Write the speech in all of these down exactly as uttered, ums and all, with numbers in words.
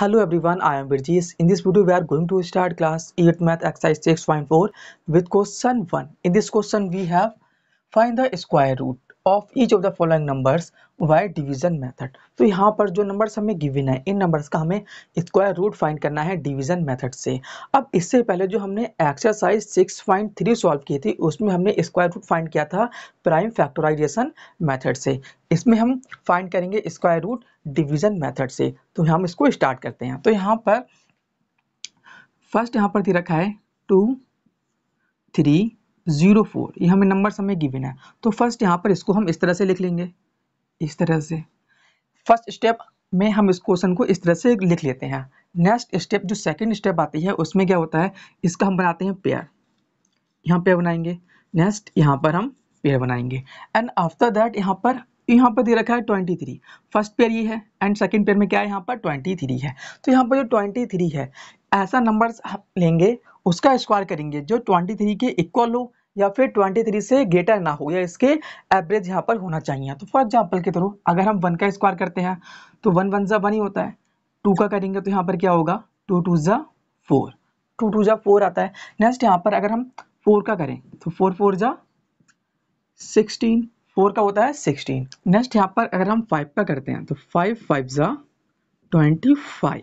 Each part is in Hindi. Hello everyone, I am Virji. In this video we are going to start class eight math exercise six point four with question one. In this question we have find the square root of each of the following numbers by division method. तो यहाँ पर जो numbers हमें given है इन numbers का हमें square root find करना है division method से. अब इससे पहले जो हमने exercise six point three solve की थी उसमें हमने square root find किया था prime factorization method से. इसमें हम find करेंगे square root division method से. तो हम इसको start करते हैं. तो यहाँ पर first यहाँ पर दे रखा है two, three, zero, four. ये हमें नंबर हमें गिवन है. तो फर्स्ट यहाँ पर इसको हम इस तरह से लिख लेंगे, इस तरह से. फर्स्ट स्टेप में हम इस क्वेश्चन को इस तरह से लिख लेते हैं. नेक्स्ट स्टेप जो सेकंड स्टेप आती है उसमें क्या होता है, इसका हम बनाते हैं पेयर. यहाँ पेयर बनाएंगे. नेक्स्ट यहाँ पर हम पेयर बनाएंगे. एंड आफ्टर दैट यहाँ पर यहाँ पर दे रखा है ट्वेंटी थ्री. फर्स्ट पेयर ये है एंड सेकंड पेयर में क्या है, यहाँ पर ट्वेंटी थ्री है. तो यहाँ पर जो ट्वेंटी थ्री है ऐसा नंबर्स लेंगे उसका स्क्वायर करेंगे जो ट्वेंटी थ्री के इक्वल हो या फिर ट्वेंटी थ्री से ग्रेटर ना हो या इसके एवरेज यहाँ पर होना चाहिए. तो फॉर एग्जाम्पल के थ्रू अगर हम वन का स्क्वायर करते हैं तो वन वन ज़ा वन ही होता है. टू का करेंगे तो यहाँ पर क्या होगा, टू टू ज़ा फोर, टू टू ज़ा फोर आता है. नेक्स्ट यहाँ पर अगर हम फोर का करें तो फोर फोर ज़ा सिक्सटीन, फोर का होता है सिक्सटीन. नेक्स्ट यहाँ पर अगर हम फाइव का करते हैं तो फाइव फाइव ज़ा ट्वेंटी फाइव.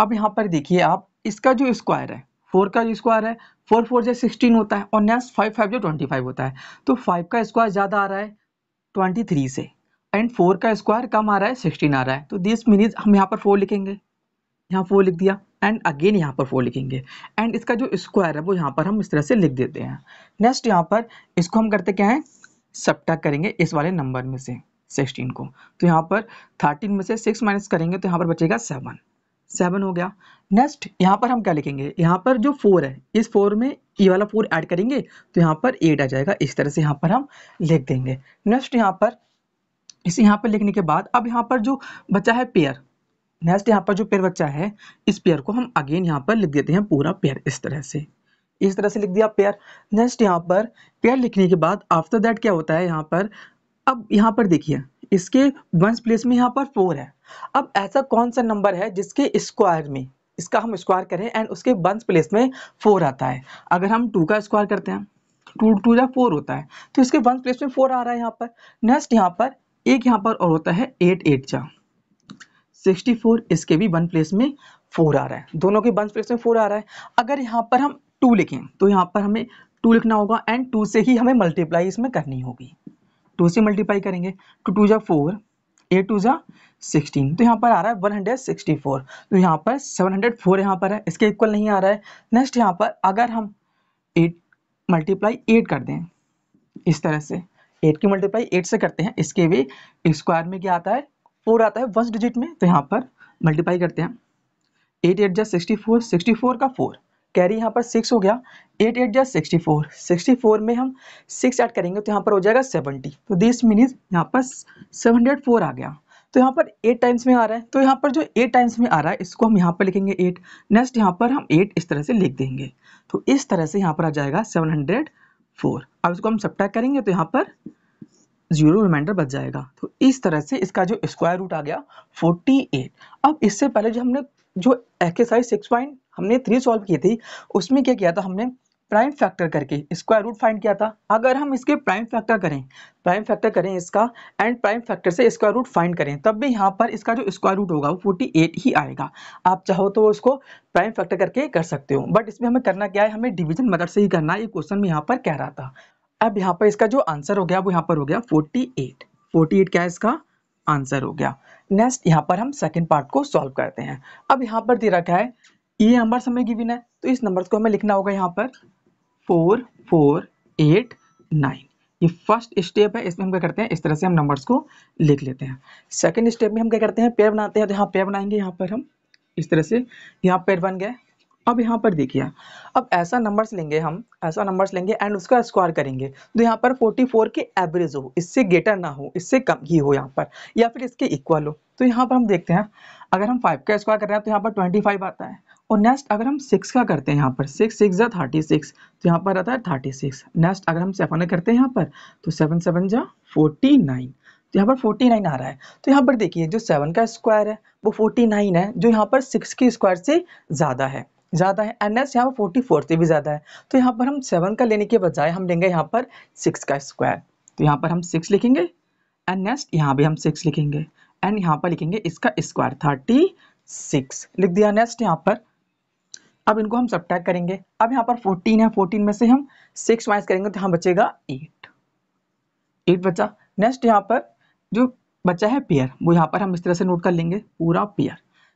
अब यहाँ पर देखिए आप इसका जो स्क्वायर है, फोर का जो स्क्वायर है फोर फोर जो सिक्सटीन होता है और नेक्स्ट फाइव फाइव जो ट्वेंटी फाइव होता है. तो फाइव का स्क्वायर ज़्यादा आ रहा है ट्वेंटी थ्री से एंड फोर का स्क्वायर कम आ रहा है, सिक्सटीन आ रहा है. तो दिस मीन्स हम यहाँ पर फोर लिखेंगे, यहाँ फोर लिख दिया एंड अगेन यहाँ पर फोर लिखेंगे एंड इसका जो स्क्वायर है वो यहाँ पर हम इस तरह से लिख देते हैं. नेक्स्ट यहाँ पर इसको हम करते क्या है, सबट्रैक्ट करेंगे इस वाले नंबर में से सिक्सटीन को. तो यहाँ पर थर्टीन में से सिक्स माइनस करेंगे तो यहाँ पर बचेगा सेवन, सेवन हो गया. नेक्स्ट यहाँ पर हम क्या लिखेंगे, यहाँ पर जो फोर है इस फोर में ये वाला फोर ऐड करेंगे तो यहाँ पर एट आ जाएगा. इस तरह से यहाँ पर हम लिख देंगे. नेक्स्ट यहाँ पर इसे यहाँ पर लिखने के बाद अब यहाँ पर जो बचा है पेयर, नेक्स्ट यहाँ पर जो पेयर बचा है इस पेयर को हम अगेन यहाँ पर लिख देते हैं पूरा पेयर. इस तरह से इस तरह से लिख दिया पेयर. नेक्स्ट यहाँ पर पेयर लिखने के बाद आफ्टर दैट क्या होता है यहाँ पर, अब यहाँ पर देखिए इसके वंस प्लेस में यहाँ पर फोर है. अब ऐसा कौन सा नंबर है जिसके स्क्वायर में इसका हम स्क्वायर करें एंड उसके वंस प्लेस में फोर आता है. अगर हम टू का स्क्वायर करते हैं टू टू या फोर होता है तो इसके वंस प्लेस में फोर आ रहा है यहाँ पर. नेक्स्ट यहाँ पर एक यहाँ पर और होता है एट एट जा सिक्सटी फोर, इसके भी वन प्लेस में फोर आ रहा है, दोनों के वंस प्लेस में फोर आ रहा है. अगर यहाँ पर हम टू लिखें तो यहाँ पर हमें टू लिखना होगा एंड टू से ही हमें मल्टीप्लाई इसमें करनी होगी. टू से मल्टीप्लाई करेंगे टू टू जा फोर, एट टू जा सिक्सटीन. तो यहाँ पर आ रहा है वन हंड्रेड सिक्सटी फोर. तो यहाँ पर सेवन हंड्रेड फोर यहाँ पर है, इसके इक्वल नहीं आ रहा है. नेक्स्ट यहाँ पर अगर हम एट मल्टीप्लाई एट कर दें इस तरह से, एट की मल्टीप्लाई एट से करते हैं इसके भी स्क्वायर में क्या आता है, फोर आता है फर्स्ट डिजिट में. तो यहाँ पर मल्टीप्लाई करते हैं एट एट जा सिक्सटी फोर, सिक्सटी फोर का फोर कैरी यहाँ पर सिक्स हो गया. एट एट जा सिक्सटी फोर, सिक्सटी फोर में हम सिक्स ऐड करेंगे तो यहाँ पर हो जाएगा सेवेंटी. तो दिस मीन्स यहाँ पर सेवन हंड्रेड फोर आ गया. तो यहाँ पर एट टाइम्स में आ रहा है. तो यहाँ पर जो एट टाइम्स में आ रहा है इसको हम यहाँ पर लिखेंगे एट. नेक्स्ट यहाँ पर हम एट इस तरह से लिख देंगे. तो इस तरह से यहाँ पर आ जाएगा सेवन हंड्रेड फोर. अब इसको हम सब्ट्रैक्ट करेंगे तो यहाँ पर जीरो रिमाइंडर बच जाएगा. तो इस तरह से इसका जो स्क्वायर रूट आ गया फोर्टी एट. अब इससे पहले जो हमने जो एक्सरसाइज सिक्स पॉइंट हमने थ्री सॉल्व की थी उसमें क्या किया था, हमने प्राइम फैक्टर करके स्क्वायर रूट फाइंड किया था. अगर हम इसके प्राइम फैक्टर करें प्राइम फैक्टर करें इसका एंड प्राइम फैक्टर से स्क्वायर रूट फाइंड करें तब भी यहाँ पर इसका जो स्क्वायर रूट होगा वो फोर्टी एट ही आएगा. आप चाहो तो उसको प्राइम फैक्टर करके कर सकते हो, बट इसमें हमें करना क्या है, हमें डिवीजन मेथड से ही करना है. ये क्वेश्चन में यहाँ पर कह रहा था. अब यहाँ पर इसका जो आंसर हो गया वो यहाँ पर हो गया फोर्टी एट फोर्टी एट. क्या इसका आंसर हो गया. नेक्स्ट यहाँ पर हम सेकेंड पार्ट को सॉल्व करते हैं. अब यहाँ पर दे रखा है ये नंबर हमें गिवन है तो इस नंबर को हमें लिखना होगा यहाँ पर फोर फोर एट नाइन. ये फर्स्ट स्टेप है. इसमें हम क्या करते हैं, इस तरह से हम नंबर्स को लिख लेते हैं. सेकंड स्टेप में हम क्या करते हैं, पेयर बनाते हैं. तो यहाँ पेयर बनाएंगे यहाँ पर हम इस तरह से, यहाँ पेयर बन गए. अब यहाँ पर देखिए अब ऐसा नंबर्स लेंगे हम ऐसा नंबर्स लेंगे एंड उसका स्क्वायर करेंगे तो यहाँ पर फोर्टी फोर के एवरेज हो, इससे ग्रेटर ना हो, इससे कम ही हो यहाँ पर, या फिर इसके इक्वल हो. तो यहाँ पर हम देखते हैं अगर हम फाइव का स्क्वायर कर रहे हैं तो यहाँ पर ट्वेंटी फाइव आता है. और नेक्स्ट अगर हम सिक्स का करते हैं यहाँ पर सिक्स सिक्स जा थर्टी सिक्स तो यहाँ पर आता है थर्टी सिक्स. नेक्स्ट अगर हम सेवन करते हैं यहाँ पर तो सेवन सेवन जा फोर्टी नाइन. तो यहाँ पर फोर्टी नाइन आ रहा है। तो यहाँ पर देखिए जो सेवन का स्क्वायर है वो फोर्टी नाइन है, जो यहाँ पर सिक्स के स्क्वायर से ज़्यादा है ज़्यादा है एन एस यहाँ पर फोर्टी फोर से भी ज़्यादा है। तो यहाँ पर हम सेवन का लेने के बजाय हम लेंगे यहाँ पर सिक्स का स्क्वायर। तो यहाँ पर हम सिक्स लिखेंगे एन एस, यहाँ भी हम सिक्स लिखेंगे एंड यहाँ पर लिखेंगे इसका स्क्वायर थर्टी सिक्स लिख दिया नेक्स्ट यहाँ पर। अब इनको हम सब्ट्रैक्ट करेंगे। अब यहाँ पर फोर्टीन है, फोर्टीन में से हम सिक्स माइनस करेंगे तो यहाँ बचेगा एट, एट बचा। नेक्स्ट यहाँ पर जो बचा है पेयर वो यहाँ पर हम इस तरह से नोट कर लेंगे पूरा पेयर।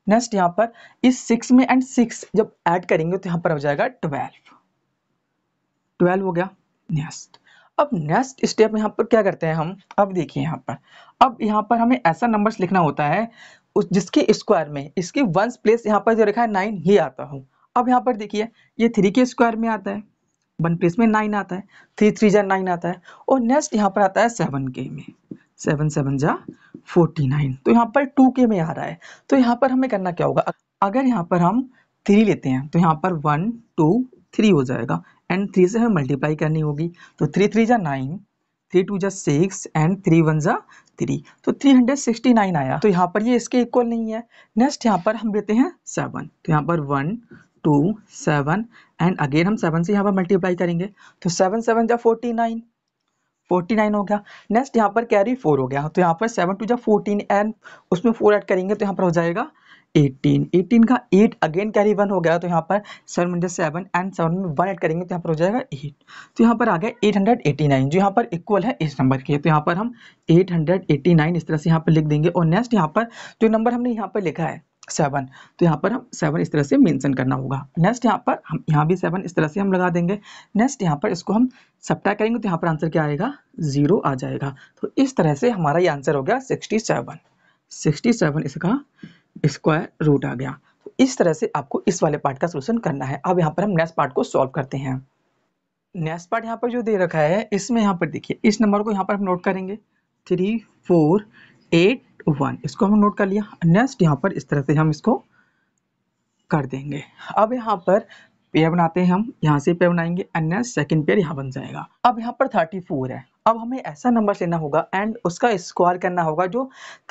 नेक्स्ट यहाँ पर इस सिक्स में एंड सिक्स जब ऐड करेंगे तो यहाँ पर हो जाएगा ट्वेल्व, ट्वेल्व हो गया नेक्स्ट। अब नेक्स्ट स्टेप में यहाँ पर क्या करते हैं हम, अब देखिए यहाँ पर, अब यहाँ पर हमें ऐसा नंबर्स लिखना होता है उस जिसके स्क्वायर में इसकी वंस प्लेस यहाँ पर जो लिखा है नाइन ही आता हो। अब यहाँ पर देखिए ये थ्री के स्क्वायर में आता है, वन प्लेस में नाइन आता है, थ्री थ्री जा नाइन आता है, और नेक्स्ट यहाँ पर आता है सेवन के में, सेवन सेवन जा फोर्टी नाइन, तो यहाँ पर टू के में आ रहा है। तो यहाँ पर हमें करना क्या होगा, अगर यहाँ पर हम थ्री लेते हैं तो यहाँ पर वन टू थ्री हो जाएगा एंड थ्री से हमें मल्टीप्लाई करनी होगी। तो थ्री थ्री जा नाइन, थ्री टू जा सिक्स एंड थ्री वन जा थ्री, तो थ्री हंड्रेड सिक्सटी नाइन आया। तो यहाँ पर ये इसके इक्वल नहीं है। नेक्स्ट यहाँ पर हम लेते हैं सेवन, तो यहाँ पर one two seven and again हम सेवन से यहाँ पर मल्टीप्लाई करेंगे तो सेवन सेवन जा फोर्टी नाइन, फोर्टी नाइन हो गया। नेक्स्ट यहाँ पर कैरी फोर हो गया, तो यहाँ पर सेवन टू जा फोर्टीन एंड उसमें फोर ऐड करेंगे तो यहाँ पर हो जाएगा एटीन, एटीन का एट अगेन कैरी वन हो गया, तो यहाँ पर seven hundred seven and seven में वन ऐड करेंगे तो यहाँ पर हो जाएगा एट। तो यहाँ पर आ गया एट हंड्रेड एटी नाइन जो यहाँ पर इक्वल है इस नंबर के। तो यहाँ पर हम एट हंड्रेड एटी नाइन इस तरह से यहाँ पर लिख देंगे। और नेक्स्ट यहाँ पर जो नंबर हमने यहाँ पर लिखा है सेवन, तो यहाँ पर हम सेवन इस तरह से मेंशन करना होगा। नेक्स्ट यहाँ पर हम यहाँ भी सेवन इस तरह से हम लगा देंगे। नेक्स्ट यहाँ पर इसको हम सब्ट्रैक्ट करेंगे तो यहाँ पर आंसर क्या आएगा, जीरो आ जाएगा। तो इस तरह से हमारा ये आंसर हो गया सिक्सटी सेवन, सिक्सटी सेवन इसका स्क्वायर रूट आ गया। तो इस तरह से आपको इस वाले पार्ट का सोल्यूशन करना है। अब यहाँ पर हम नेक्स्ट पार्ट को सॉल्व करते हैं। नेक्स्ट पार्ट यहाँ पर जो दे रखा है इसमें यहाँ पर देखिए इस नंबर को यहाँ पर हम नोट करेंगे थ्री फोर एट वन, इसको हम नोट कर लिया। नेक्स्ट यहाँ पर इस तरह से हम इसको कर देंगे। अब यहाँ पर पेयर बनाते हैं हम, यहाँ से पेयर बनाएंगे एंड सेकंड पेयर यहाँ बन जाएगा। अब यहाँ पर थर्टी फोर है, अब हमें ऐसा नंबर लेना होगा एंड उसका स्क्वायर करना होगा जो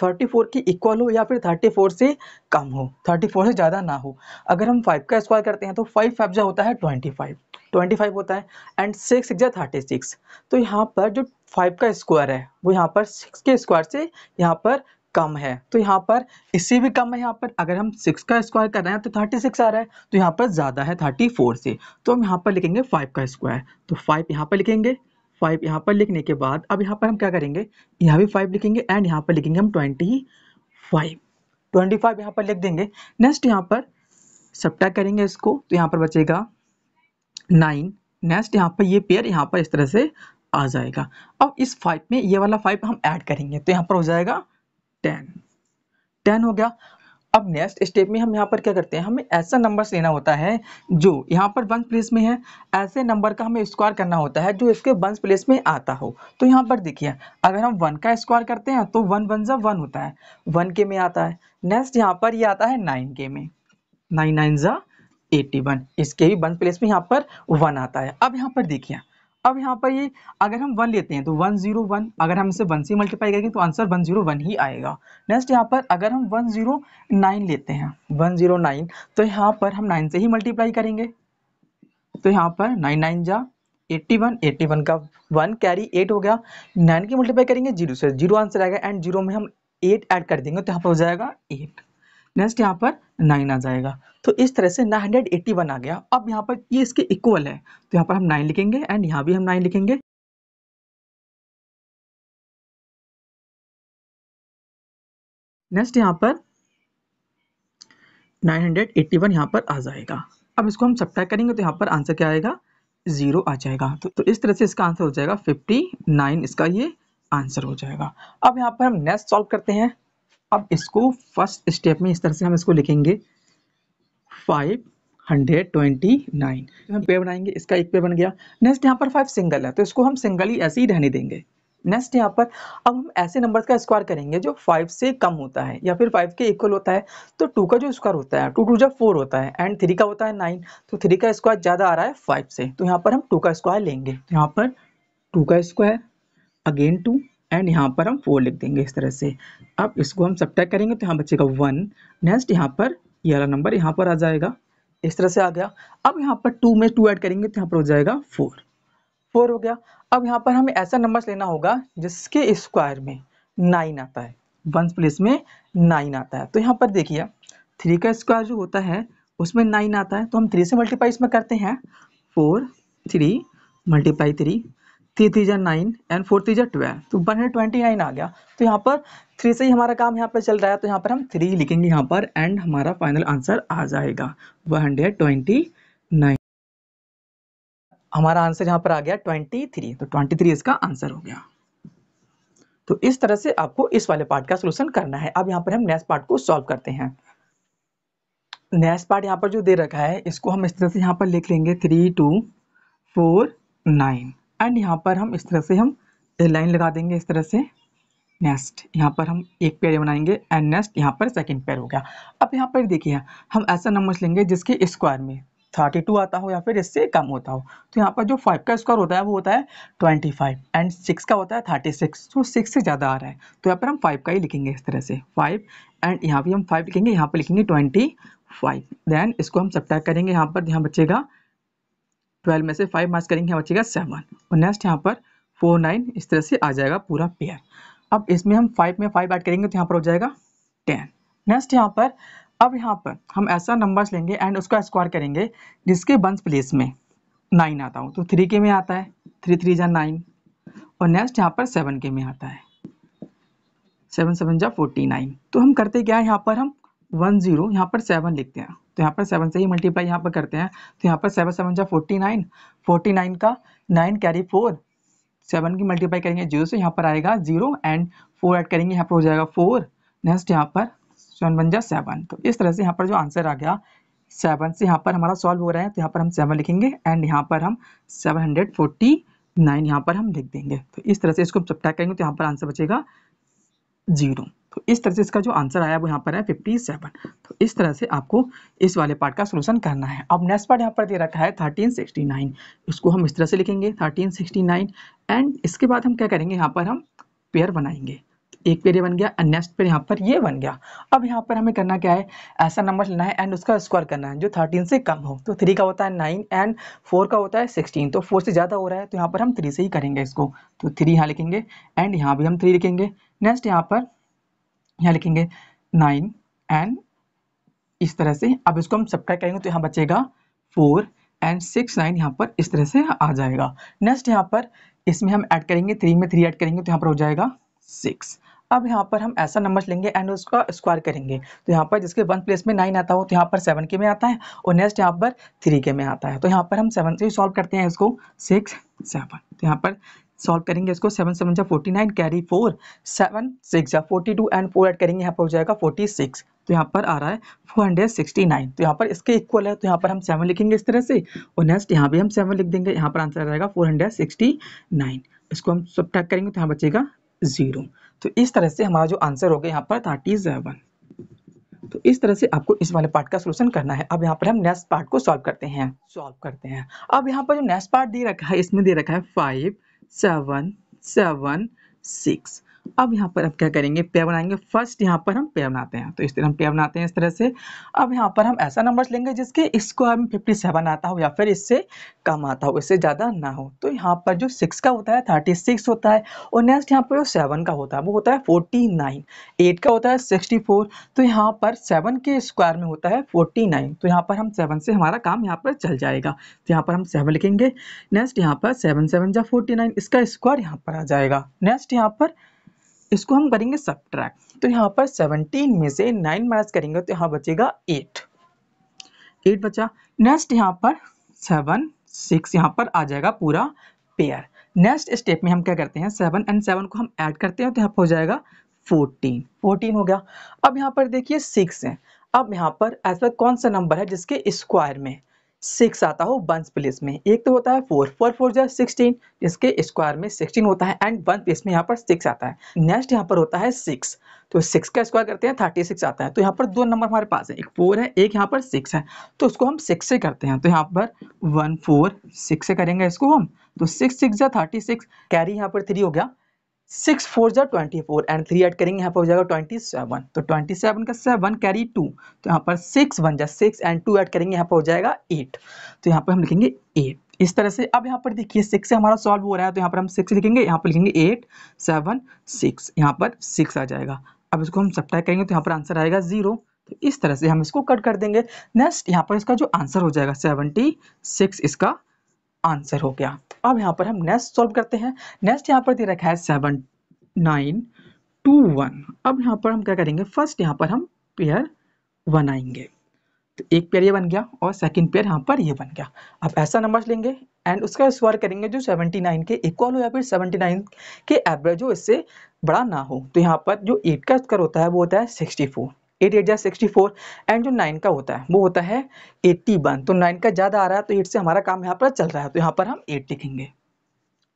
थर्टी फोर के इक्वल हो या फिर थर्टी फोर से कम हो, थर्टी फोर से ज़्यादा ना हो। अगर हम फाइव का स्क्वायर करते हैं तो फाइव फाइव जो होता है ट्वेंटी फाइव, ट्वेंटी फाइव होता है एंड सिक्स जो थर्टी सिक्स। तो यहाँ पर जो फाइव का स्क्वायर है वो यहाँ पर सिक्स के स्क्वायर से यहाँ पर कम है, तो यहाँ पर इससे भी कम है। यहाँ पर अगर हम सिक्स का स्क्वायर कर रहे हैं तो थर्टी सिक्स आ रहा है, तो यहाँ पर ज़्यादा है थर्टी फोर से। तो हम यहाँ पर लिखेंगे फाइव का स्क्वायर, तो फाइव यहाँ पर लिखेंगे, फाइव यहाँ पर लिखने के बाद अब यहाँ पर हम क्या करेंगे, यहाँ भी फाइव लिखेंगे एंड यहाँ पर लिखेंगे हम ट्वेंटी फाइव, ट्वेंटी फाइव यहाँ पर लिख देंगे। नेक्स्ट यहाँ पर सब्ट्रैक्ट करेंगे इसको तो यहाँ पर बचेगा नाइन। नेक्स्ट यहाँ पर ये पेयर यहाँ पर इस तरह से आ जाएगा। अब इस फाइव में ये वाला फाइव हम ऐड करेंगे तो यहाँ पर हो जाएगा टेन, टेन हो गया। अब नेक्स्ट स्टेप में हम यहाँ पर क्या करते हैं, हमें ऐसा नंबर्स लेना होता है जो यहाँ पर वंस प्लेस में है, ऐसे नंबर का हमें स्क्वायर करना होता है जो इसके वंस प्लेस में आता हो। तो यहाँ पर देखिए अगर हम वन का स्क्वायर करते हैं तो वन वन जा वन होता है, वन के में आता है। नेक्स्ट यहाँ पर ये यह आता है नाइन के में, नाइन नाइन जा एटी वन, इसके भी वंस प्लेस में यहाँ पर वन आता है। अब यहाँ पर देखिए अब यहाँ पर ये अगर हम वन लेते हैं तो वन जीरो वन, अगर हम इसे वन से मल्टीप्लाई करेंगे तो आंसर वन जीरो वन ही आएगा। नेक्स्ट यहाँ पर अगर हम वन जीरो नाइन लेते हैं, वन जीरो नाइन, तो यहाँ पर हम नाइन से ही मल्टीप्लाई करेंगे तो यहाँ पर नाइन नाइन जा एट्टी वन, एट्टी वन का वन कैरी एट हो गया, नाइन की मल्टीप्लाई करेंगे जीरो से, जीरो आंसर आएगा एंड जीरो में हम एट ऐड कर देंगे तो यहाँ पर हो जाएगा एट। नेक्स्ट यहाँ पर नाइन आ जाएगा। तो इस तरह से नाइन हंड्रेड एट्टी वन आ गया। अब यहाँ पर ये इसके इक्वल है तो यहाँ पर हम नाइन लिखेंगे एंड यहाँ भी हम नाइन लिखेंगे। नेक्स्ट यहाँ पर नाइन हंड्रेड एट्टी वन यहाँ पर आ जाएगा। अब इसको हम सब्ट्रैक्ट करेंगे तो यहाँ पर आंसर क्या आएगा, जीरो आ जाएगा। तो, तो इस तरह से इसका आंसर हो जाएगा फिफ्टी नाइन, इसका ये आंसर हो जाएगा। अब यहाँ पर हम नेक्स्ट सॉल्व करते हैं। अब इसको फर्स्ट स्टेप में इस तरह से हम इसको लिखेंगे फाइव हंड्रेड ट्वेंटी नाइन, हम पेयर बनाएंगे, इसका एक पेयर बन गया। नेक्स्ट यहाँ पर फाइव सिंगल है तो इसको हम सिंगल ही ऐसे ही रहने देंगे। नेक्स्ट यहाँ पर अब हम ऐसे नंबर्स का स्क्वायर करेंगे जो फाइव से कम होता है या फिर फाइव के इक्वल होता है। तो टू का जो स्क्वायर होता है टू टू जब फोर होता है एंड थ्री का होता है नाइन, तो थ्री का स्क्वायर ज़्यादा आ रहा है फाइव से, तो यहाँ पर हम टू का स्क्वायर लेंगे। यहाँ पर टू का स्क्वायर अगेन टू, एंड यहाँ पर हम फोर लिख देंगे इस तरह से। अब इसको हम सब्ट्रैक्ट करेंगे तो यहाँ बचेगा वन, नेक्स्ट यहाँ पर ये वाला नंबर यहाँ पर आ जाएगा, इस तरह से आ गया। अब यहाँ पर टू में टू ऐड करेंगे तो यहाँ पर हो जाएगा फोर, फोर हो गया। अब यहाँ पर हमें ऐसा नंबर्स लेना होगा जिसके स्क्वायर में नाइन आता है, वंस प्लेस में नाइन आता है। तो यहाँ पर देखिए थ्री का स्क्वायर जो होता है उसमें नाइन आता है, तो हम थ्री से मल्टीप्लाई इसमें करते हैं, four three multiply three, three three जा नाइन एंड फोर थ्री जा ट्वेल्व, तो वन हंड्रेड ट्वेंटी नाइन आ गया। तो यहाँ पर थ्री से ही हमारा काम यहाँ पर चल रहा है, तो यहाँ पर हम थ्री लिखेंगे यहाँ पर एंड हमारा फाइनल आंसर आ जाएगा वन हंड्रेड ट्वेंटी नाइन। हमारा आंसर यहाँ पर आ गया ट्वेंटी थ्री, तो ट्वेंटी थ्री इसका आंसर हो गया। तो इस तरह से आपको इस वाले पार्ट का सोल्यूशन करना है। अब यहाँ पर हम नेक्स्ट पार्ट को सॉल्व करते हैं। नेक्स्ट पार्ट यहाँ पर जो दे रखा है इसको हम इस तरह से यहाँ पर लिख लेंगे three two four nine and यहाँ पर हम इस तरह से हम लाइन लगा देंगे इस तरह से। नेक्स्ट यहाँ पर हम एक पेयर बनाएंगे एंड नेक्स्ट यहाँ पर सेकंड पेयर हो गया। अब यहाँ पर देखिए हम ऐसा नंबर्स लेंगे जिसके स्क्वायर में थर्टी टू आता हो या फिर इससे कम होता हो। तो यहाँ पर जो फाइव का स्क्वायर होता है वो होता है ट्वेंटी फाइव एंड सिक्स का होता है थर्टी सिक्स, तो सिक्स से ज़्यादा आ रहा है तो यहाँ पर हम फाइव का ही लिखेंगे इस तरह से फाइव एंड यहाँ भी हम फाइव लिखेंगे, यहाँ पर लिखेंगे ट्वेंटी फाइव। देन इसको हम सब्ट्रैक्ट करेंगे, यहाँ पर यहाँ बचेगा ट्वेल्व में से फाइव माइनस करेंगे यहाँ बचेगा सेवन और नेक्स्ट यहाँ पर फोर नाइन, इस तरह से आ जाएगा पूरा पेयर। अब इसमें हम फाइव में फाइव ऐड करेंगे तो यहाँ पर हो जाएगा टेन। नेक्स्ट यहाँ पर अब यहाँ पर हम ऐसा नंबर्स लेंगे एंड उसका स्क्वायर करेंगे जिसके वंस प्लेस में नाइन आता हो, तो थ्री के में आता है, थ्री थ्री जा नाइन और नेक्स्ट यहाँ पर सेवन के में आता है, सेवन सेवन जा फोर्टी नाइन। तो हम करते क्या है यहाँ पर हम वन जीरो यहाँ पर सेवन लिखते हैं, तो यहाँ पर सेवन से ही मल्टीप्लाई यहाँ पर करते हैं, तो यहाँ पर सेवन सेवन जा फोर्टी नाइन, फोर्टी नाइन का नाइन कैरी फोर, सेवन की मल्टीप्लाई करेंगे जीरो से यहाँ पर आएगा जीरो एंड फोर ऐड करेंगे यहाँ पर हो जाएगा फोर, नेक्स्ट यहाँ पर सेवन वन जा सेवन। तो इस तरह से यहाँ पर जो आंसर आ गया सेवन से यहाँ पर हमारा सॉल्व हो रहा है, तो यहाँ पर हम सेवन लिखेंगे एंड यहाँ पर हम सेवन हंड्रेड फोर्टी नाइन यहाँ पर हम लिख देंगे। तो इस तरह से इसको सब्ट्रैक्ट करेंगे तो यहाँ पर आंसर बचेगा जीरो। तो इस तरह से इसका जो आंसर आया वो यहाँ पर है फिफ्टी सेवन। तो इस तरह से आपको इस वाले पार्ट का सोल्यूशन करना है। अब नेक्स्ट पार्ट यहाँ पर दे रखा है थर्टीन सिक्सटी नाइन, इसको हम इस तरह से लिखेंगे थर्टीन सिक्सटी नाइन एंड इसके बाद हम क्या करेंगे यहाँ पर हम पेयर बनाएंगे, एक पेयर ये बन गया एंड नेक्स्ट पेयर यहाँ पर ये बन गया। अब यहाँ पर हमें करना क्या है ऐसा नंबर लेना है एंड उसका स्क्वायर करना है जो थर्टीन से कम हो। तो थ्री का होता है नाइन एंड फोर का होता है सिक्सटीन, तो फोर से ज़्यादा हो रहा है तो यहाँ पर हम थ्री से ही करेंगे इसको, तो थ्री यहाँ लिखेंगे एंड यहाँ भी हम थ्री लिखेंगे। नेक्स्ट यहाँ पर यहाँ लिखेंगे नाइन एंड इस तरह से। अब इसको हम सब्ट्रैक्ट करेंगे तो यहाँ बचेगा फोर एंड सिक्स नाइन यहाँ पर इस तरह से आ जाएगा। नेक्स्ट यहाँ पर इसमें हम ऐड करेंगे थ्री में थ्री ऐड करेंगे तो यहाँ पर हो जाएगा सिक्स। अब यहाँ पर हम ऐसा नंबर लेंगे एंड उसका स्क्वायर करेंगे तो यहाँ पर जिसके वन प्लेस में नाइन आता हो तो यहाँ पर सेवन के में आता है और नेक्स्ट यहाँ पर थ्री के में आता है, तो यहाँ पर हम सेवन से सॉल्व करते हैं इसको, सिक्स सेवन। तो यहाँ पर सॉल्व करेंगे इसको, सेवन सेवन जा forty nine carry four, seven six जा forty two and four add करेंगे यहाँ पर हो जाएगा फोर्टी सिक्स। तो यहाँ पर आ रहा है फोर हंड्रेड सिक्सटी नाइन, तो यहाँ पर इसके इक्वल है तो यहाँ पर हम सेवन लिखेंगे इस तरह से और नेक्स्ट यहाँ भी हम सेवन लिख देंगे, यहाँ पर आंसर आ जाएगा फोर हंड्रेड सिक्सटी नाइन। इसको हम सब्ट्रैक्ट करेंगे तो यहाँ बचेगा जीरो। तो इस तरह से हमारा जो आंसर हो गया यहाँ पर थर्टी सेवन। तो इस तरह से आपको इस वाले पार्ट का सोल्यूशन करना है। अब यहाँ पर हम नेक्स्ट पार्ट को सॉल्व करते हैं सॉल्व करते हैं अब यहाँ पर जो नेक्स्ट पार्ट दे रखा है इसमें दे रखा है फाइव सेवन सेवन सिक्स। अब यहाँ पर अब क्या करेंगे पेयर बनाएंगे, फर्स्ट यहाँ पर हम पेयर बनाते हैं तो इस तरह हम पेयर बनाते हैं इस तरह से। अब यहाँ पर हम ऐसा नंबर्स लेंगे जिसके स्क्वायर में फिफ्टी सेवन आता हो या फिर इससे कम आता हो, इससे ज़्यादा ना हो। तो यहाँ पर जो सिक्स का होता है थर्टी सिक्स होता है और नेक्स्ट यहाँ पर जो सेवन का होता है वो होता है फोर्टी नाइन, एट का होता है सिक्सटी फोर, तो यहाँ पर सेवन के स्क्वायर में होता है फोर्टी नाइन। तो यहाँ पर हम सेवन से हमारा काम यहाँ पर चल जाएगा, तो यहाँ पर हम सेवन लिखेंगे। नेक्स्ट यहाँ पर सेवन सेवन या फोर्टी नाइन, इसका स्क्वायर यहाँ पर आ जाएगा। नेक्स्ट यहाँ पर इसको हम करेंगे सब्ट्रैक्ट, तो यहाँ पर सेवनटीन में से नाइन माइनस करेंगे तो यहाँ बचेगा एट, एट बचा। नेक्स्ट यहाँ पर सेवन सिक्स यहाँ पर आ जाएगा पूरा पेयर। नेक्स्ट स्टेप में हम क्या करते हैं सेवन एंड सेवन को हम ऐड करते हैं तो यहाँ पर हो जाएगा फोर्टीन, फोर्टीन हो गया। अब यहाँ पर देखिए सिक्स है, अब यहाँ पर ऐसा कौन सा नंबर है जिसके स्क्वायर में सिक्स आता हो वंस प्लेस में। एक तो होता है फोर, फोर फोर जो सिक्सटीन, जिसके स्क्वायर में सिक्सटीन होता है एंड वन प्लेस में यहाँ पर सिक्स आता है। नेक्स्ट यहाँ पर होता है सिक्स, तो सिक्स का स्क्वायर करते हैं थर्टी सिक्स आता है। तो यहाँ पर दो नंबर हमारे पास है, एक फोर है एक यहाँ पर सिक्स है, तो उसको हम सिक्स से करते हैं। तो यहाँ पर वन फोर सिक्स से करेंगे इसको हम, तो सिक्स सिक्स या थर्टी सिक्स, कैरी यहाँ पर थ्री हो गया। सिक्स फोर ज़ा twenty four and three add करेंगे यहाँ पर हो जाएगा ट्वेंटी सेवन। तो ट्वेंटी सेवन का सेवन कैरी टू, तो यहाँ पर सिक्स वन जा सिक्स एंड टू ऐड करेंगे यहाँ पर हो जाएगा एट। तो यहाँ पर हम लिखेंगे एट इस तरह से। अब यहाँ पर देखिए सिक्स से हमारा सॉल्व हो रहा है, तो यहाँ पर हम सिक्स लिखेंगे, यहाँ पर लिखेंगे एट सेवन सिक्स, यहाँ पर सिक्स आ जाएगा। अब इसको हम सब्ट्रैक्ट करेंगे तो यहाँ पर आंसर आएगा जीरो। तो इस तरह से हम इसको कट कर देंगे। नेक्स्ट यहाँ पर इसका जो आंसर हो जाएगा सेवेंटी सिक्स इसका आंसर हो गया। अब यहाँ पर हम नेक्स्ट सॉल्व करते हैं। नेक्स्ट यहाँ पर दे रखा है सेवन नाइन टू वन। अब यहाँ पर हम क्या करेंगे, फर्स्ट यहाँ पर हम पेयर बनाएंगे, तो एक पेयर ये बन गया और सेकंड पेयर यहाँ पर ये बन गया। अब ऐसा नंबर्स लेंगे एंड उसका स्क्वायर करेंगे जो सेवेंटी नाइन के इक्वल हो या फिर सेवेंटी नाइन के एवरेज हो, इससे बड़ा ना हो। तो यहाँ पर जो एट का स्क्वायर होता है वो होता है सिक्सटी फोर, एट एट जा सिक्सटी फोर एंड जो नाइन का होता है वो होता है एट्टी वन। तो नाइन का ज़्यादा आ रहा है तो एट से हमारा काम यहाँ पर चल रहा है, तो यहाँ पर हम एट लिखेंगे,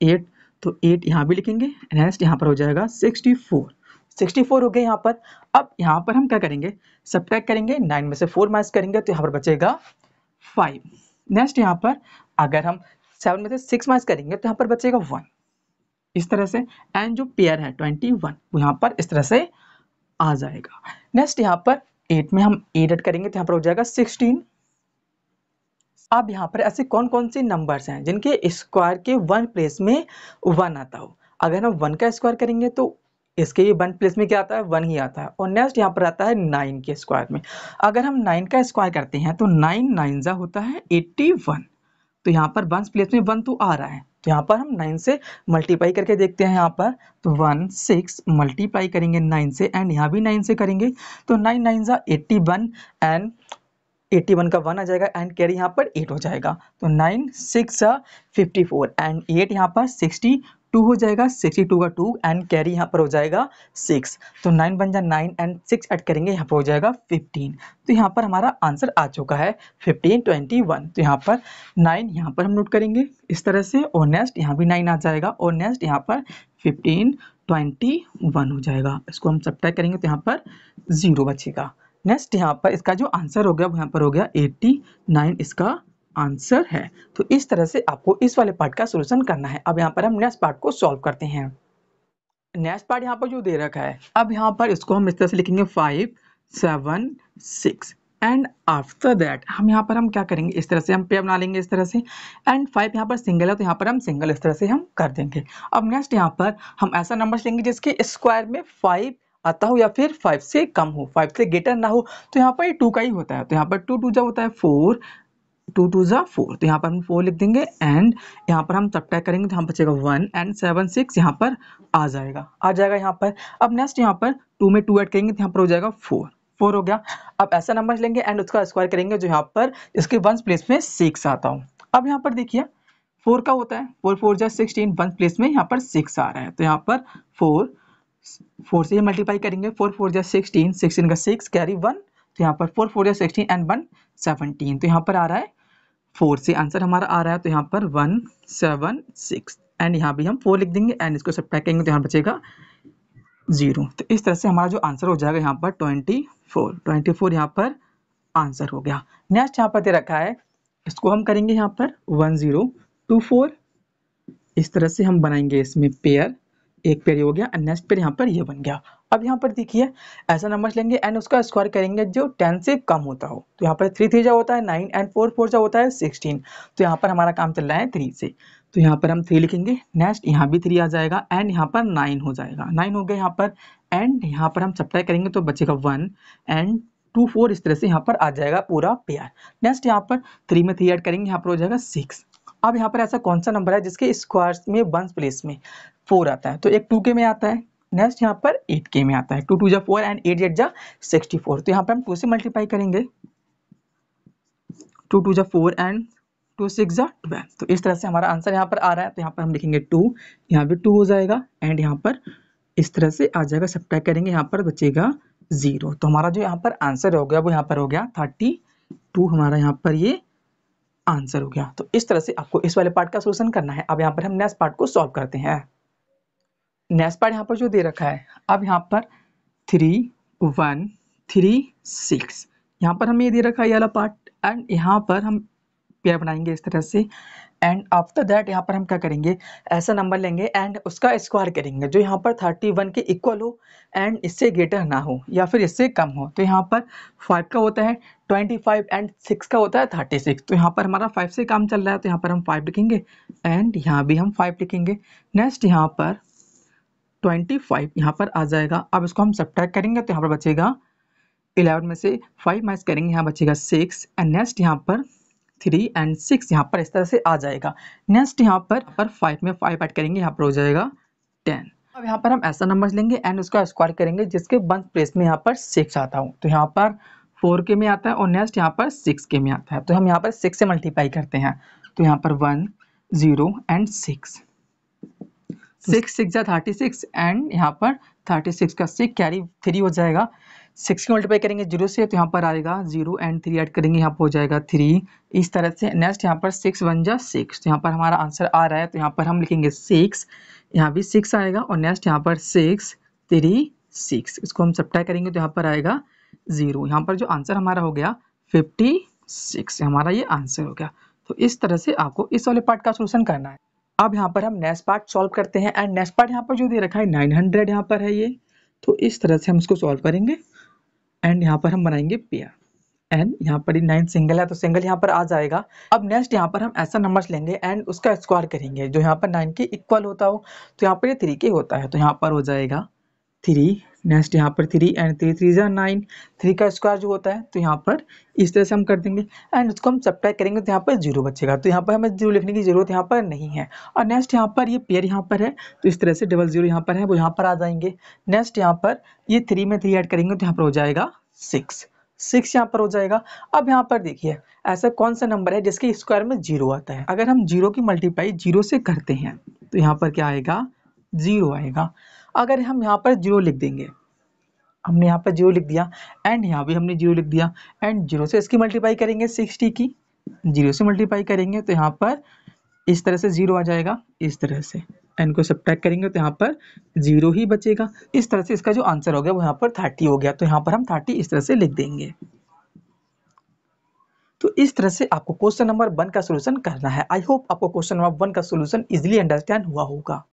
एट तो एट यहाँ भी लिखेंगे। नेक्स्ट यहाँ पर हो जाएगा सिक्सटी फोर सिक्सटी फोर हो गया यहाँ पर। अब यहाँ पर हम क्या करेंगे, सब्ट्रैक्ट करेंगे, नाइन में से फोर माइनस करेंगे तो यहाँ पर बचेगा फाइव। नेक्स्ट यहाँ पर अगर हम सेवन में से सिक्स माइनस करेंगे तो यहाँ पर बचेगा वन, इस तरह से। एंड जो पेयर है ट्वेंटी वन वो यहाँ पर इस तरह से आ जाएगा। नेक्स्ट यहाँ पर एट में हम एट एड करेंगे तो यहाँ पर हो जाएगा सिक्सटीन। अब यहाँ पर ऐसे कौन कौन से नंबर्स हैं जिनके स्क्वायर के वन प्लेस में वन आता हो? अगर हम वन का स्क्वायर करेंगे तो इसके वन प्लेस में क्या आता है, वन ही आता है। और नेक्स्ट यहाँ पर आता है नाइन के स्क्वायर में, अगर हम नाइन का स्क्वायर करते हैं तो नाइन नाइन जा होता है एट्टी वन। तो यहाँ पर वन प्लेस में वन तो आ रहा है, तो यहाँ पर हम नाइन से मल्टीप्लाई करके देखते हैं। यहाँ पर तो वन सिक्स मल्टीप्लाई करेंगे नाइन से एंड यहाँ भी नाइन से करेंगे तो नाइन नाइन जा eighty one and eighty one का वन आ जाएगा एंड कैरी यहाँ पर एट हो जाएगा। तो नाइन सिक्स जा फिफ्टी फोर एंड एट यहाँ पर सिक्सटी टू हो जाएगा, सिक्सटी टू का टू एंड कैरी यहाँ पर हो जाएगा सिक्स। तो नाइन बन जा नाइन एंड सिक्स ऐड करेंगे यहाँ पर हो जाएगा फिफ्टीन। तो यहाँ पर हमारा आंसर आ चुका है फिफ्टीन ट्वेंटी वन। तो यहाँ पर नाइन यहाँ पर हम नोट करेंगे इस तरह से और नेक्स्ट यहाँ भी नाइन आ जाएगा और नेक्स्ट यहाँ पर फिफ्टीन ट्वेंटी वन हो जाएगा। इसको हम सब्ट्रैक्ट करेंगे तो यहाँ पर जीरो बचेगा। नेक्स्ट यहाँ पर इसका जो आंसर हो गया वो यहाँ पर हो गया एट्टी नाइन इसका आंसर है। तो इस तरह से आपको इस वाले पार्ट का सॉल्यूशन करना है। अब यहाँ पर हम नेक्स्ट पार्ट को सॉल्व करते हैं। नेक्स्ट पार्ट यहाँ पर जो दे रखा है, अब यहाँ पर इसको हम इस तरह से लिखेंगे five seven six and after that हम यहाँ पर हम क्या करेंगे, इस तरह से हम पेयर बना लेंगे इस तरह से एंड फाइव यहाँ पर सिंगल है तो यहाँ पर हम सिंगल इस तरह से हम कर देंगे। अब नेक्स्ट यहाँ पर हम ऐसा नंबर्स लेंगे जिसके स्क्वायर में फाइव आता हो या फिर फाइव से कम हो, फाइव से ग्रेटर ना हो। तो यहाँ पर टू का ही होता है, तो यहाँ पर टू टू जो होता है फोर, टू टू जा फोर, तो यहाँ पर हम फोर लिख देंगे एंड यहाँ पर हम सब्ट्रैक्ट करेंगे तो यहाँ बचेगा वन एंड सेवन सिक्स यहाँ पर आ जाएगा आ जाएगा यहाँ पर। अब नेक्स्ट यहाँ पर टू में टू ऐड करेंगे तो यहाँ पर हो जाएगा फोर, फोर हो गया। अब ऐसा नंबर लेंगे एंड उसका स्क्वायर करेंगे जो यहाँ पर इसके वंस प्लेस में सिक्स आता हो। अब यहाँ पर देखिए फोर का होता है, फोर फोर जा सिक्सटीन, वंस प्लेस में यहाँ पर सिक्स आ रहा है तो यहाँ पर फोर फोर से मल्टीप्लाई करेंगे, फोर फोर जा सिक्सटीन, सिक्सटीन का सिक्स कैरी वन, तो यहाँ पर फोर फोर या सिक्सटीन एंड वन सेवनटीन। तो यहाँ पर आ रहा है फोर से आंसर हमारा आ रहा है, तो यहाँ पर वन सेवन सिक्स एंड यहाँ भी हम फोर लिख देंगे एंड इसको सब्ट्रैक्ट करेंगे तो यहाँ बचेगा जीरो। तो इस तरह से हमारा जो आंसर हो जाएगा यहाँ पर ट्वेंटी फोर ट्वेंटी फोर यहाँ पर आंसर हो गया। नेक्स्ट यहाँ पर दे रखा है, इसको हम करेंगे यहाँ पर वन जीरो टू फोर, इस तरह से हम बनाएंगे इसमें पेयर, एक पेयर हो गया एंड नेक्स्ट पेयर यहाँ पर ये बन गया। अब यहाँ पर देखिए ऐसा नंबर्स लेंगे एंड उसका स्क्वायर करेंगे जो टेन से कम होता हो, तो यहाँ पर थ्री थ्री जा होता है नाइन एंड फोर फोर जा होता है सिक्सटीन। तो यहाँ पर हमारा काम चल रहा है थ्री से, तो यहाँ पर हम थ्री लिखेंगे, नेक्स्ट यहाँ भी थ्री आ जाएगा एंड यहाँ पर नाइन हो जाएगा, नाइन हो गया यहाँ पर एंड यहाँ पर हम सब्ट्रैक्ट करेंगे तो बचेगा वन एंड टू फोर, इस तरह से यहाँ पर आ जाएगा पूरा पेयर। नेक्स्ट यहाँ पर थ्री में थ्री ऐड करेंगे यहाँ पर हो जाएगा सिक्स। अब यहाँ पर ऐसा कौन सा नंबर है जिसके स्क्वायर में वंस प्लेस में फोर आता है, तो एक टू के में आता है, नेक्स्ट यहाँ पर एट के में आता है, टू टू जा फोर एंड एट एट जा सिक्सटी फोर। तो यहाँ पर हम टू से मल्टीप्लाई करेंगे, टू टू जा फोर एंड टू सिक्स जा ट्वेल्व। तो इस तरह से हमारा आंसर यहाँ पर आ रहा है, तो यहाँ पर हम लिखेंगे टू, यहाँ भी टू हो जाएगा एंड यहाँ पर इस तरह से आ जाएगा, सब्ट्रैक्ट करेंगे यहाँ पर बचेगा जीरो। तो हमारा जो यहाँ पर आंसर हो गया वो यहाँ पर हो गया थर्टी टू, हमारा यहाँ पर ये आंसर हो गया। तो इस तरह से आपको इस वाले पार्ट का सॉल्यूशन करना है। अब यहाँ पर हम नेक्स्ट पार्ट को सॉल्व करते हैं। नेक्स्ट पार्ट यहाँ पर जो दे रखा है, अब यहाँ पर थ्री वन थ्री सिक्स यहाँ पर हमें ये दे रखा है ये वाला पार्ट एंड यहाँ पर हम पेयर बनाएंगे इस तरह से। एंड आफ्टर दैट यहाँ पर हम क्या करेंगे, ऐसा नंबर लेंगे एंड उसका स्क्वायर करेंगे जो यहाँ पर इकतीस के इक्वल हो एंड इससे ग्रेटर ना हो या फिर इससे कम हो। तो यहाँ पर पाँच का होता है पच्चीस एंड छह का होता है छत्तीस। तो यहाँ पर हमारा पाँच से काम चल रहा है तो यहाँ पर हम पाँच लिखेंगे एंड यहाँ भी हम पाँच लिखेंगे। नेक्स्ट यहाँ पर पच्चीस यहाँ पर आ जाएगा। अब इसको हम सब्ट्रैक्ट करेंगे तो यहाँ पर बचेगा इलेवन में से फाइव माइनस करेंगे, यहाँ बचेगा सिक्स एंड नेक्स्ट यहाँ पर थ्री एंड सिक्स यहाँ पर इस तरह से आ जाएगा। नेक्स्ट यहाँ पर पर फाइव में फाइव ऐड करेंगे यहाँ पर हो जाएगा टेन। अब यहाँ पर हम ऐसा नंबर लेंगे एंड उसका स्क्वायर करेंगे जिसके वंस प्लेस में यहाँ पर सिक्स आता हो तो यहाँ पर फोर के में आता है और नेक्स्ट यहाँ पर सिक्स के में आता है तो हम यहाँ पर सिक्स से मल्टीप्लाई करते हैं तो यहाँ पर one zero and six six six या थर्टी सिक्स एंड यहाँ पर थर्टी सिक्स का सिक्स कैरी थ्री हो जाएगा। सिक्स को मल्टीप्लाई करेंगे जीरो से तो यहाँ पर आएगा जीरो एंड थ्री ऐड करेंगे यहाँ पर हो जाएगा थ्री इस तरह से। नेक्स्ट यहाँ पर सिक्स वन जा सिक्स तो यहाँ पर हमारा आंसर आ रहा है तो यहाँ पर हम लिखेंगे सिक्स, यहाँ भी सिक्स आएगा और नेक्स्ट यहाँ पर सिक्स थ्री सिक्स इसको हम सब्ट्रैक्ट करेंगे तो यहाँ पर आएगा जीरो। यहाँ पर जो आंसर हमारा हो गया फिफ्टी सिक्स हमारा ये आंसर हो गया। तो इस तरह से आपको इस वाले पार्ट का सोल्यूशन करना है। अब यहाँ पर हम नेक्स्ट पार्ट सॉल्व करते हैं एंड नेक्स्ट पार्ट यहाँ पर जो दे रखा है नाइन हंड्रेड यहाँ पर है ये, तो इस तरह से हम इसको सॉल्व करेंगे एंड यहाँ पर हम बनाएंगे पेयर एंड यहाँ पर नाइन सिंगल है तो सिंगल यहाँ पर आ जाएगा। अब नेक्स्ट यहाँ पर हम ऐसा नंबर्स लेंगे एंड उसका स्क्वायर करेंगे जो यहाँ पर नाइन के इक्वल होता हो तो यहाँ पर ये थ्री के होता है तो यहाँ पर हो जाएगा थ्री। नेक्स्ट यहाँ पर थ्री एंड थ्री थ्री जो नाइन थ्री का स्क्वायर जो होता है तो यहाँ पर इस तरह से हम कर देंगे एंड उसको हम सब्ट्रैक्ट करेंगे तो यहाँ पर जीरो बचेगा तो यहाँ पर हमें जीरो लिखने की जरूरत यहाँ पर नहीं है। और नेक्स्ट यहाँ पर ये पेयर यहाँ पर है तो इस तरह से डबल जीरो यहाँ पर है वो यहाँ पर आ जाएंगे। नेक्स्ट यहाँ पर ये थ्री में थ्री ऐड करेंगे तो यहाँ पर हो जाएगा सिक्स सिक्स यहाँ पर हो जाएगा। अब यहाँ पर देखिए ऐसा कौन सा नंबर है जिसके स्क्वायर में जीरो आता है। अगर हम जीरो की मल्टीप्लाई जीरो से करते हैं तो यहाँ पर क्या आएगा, जीरो आएगा। अगर हम यहाँ पर जीरो लिख देंगे, हमने यहाँ पर जीरो लिख दिया एंड यहाँ भी हमने जीरो लिख दिया एंड जीरो से इसकी मल्टीप्लाई करेंगे सिक्सटी की, जीरो से मल्टीप्लाई करेंगे तो यहाँ पर इस तरह से जीरो आ जाएगा इस तरह से। एंड को सब्ट्रैक्ट करेंगे तो यहाँ पर जीरो ही बचेगा। इस तरह से इसका जो आंसर हो गया वो यहाँ पर थर्टी हो गया तो यहाँ पर हम थर्टी इस तरह से लिख देंगे। तो इस तरह से आपको क्वेश्चन नंबर वन का सोल्यूशन करना है। आई होप आपको क्वेश्चन नंबर वन का सोल्यूशन इजिली अंडरस्टैंड हुआ होगा।